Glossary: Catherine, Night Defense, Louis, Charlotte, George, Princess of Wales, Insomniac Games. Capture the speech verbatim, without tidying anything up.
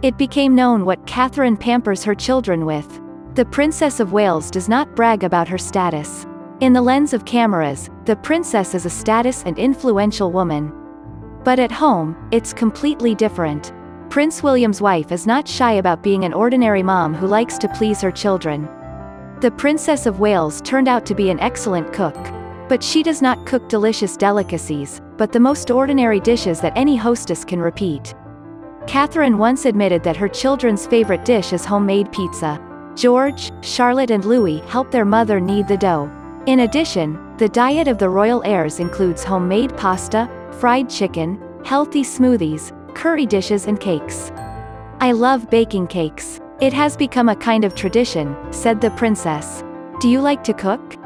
It became known what Catherine pampers her children with. The Princess of Wales does not brag about her status. In the lens of cameras, the princess is a status and influential woman. But at home, it's completely different. Prince William's wife is not shy about being an ordinary mom who likes to please her children. The Princess of Wales turned out to be an excellent cook. But she does not cook delicious delicacies, but the most ordinary dishes that any hostess can repeat. Catherine once admitted that her children's favorite dish is homemade pizza. George, Charlotte and Louis help their mother knead the dough. In addition, the diet of the royal heirs includes homemade pasta, fried chicken, healthy smoothies, curry dishes and cakes. "I love baking cakes. It has become a kind of tradition," said the princess. "Do you like to cook?"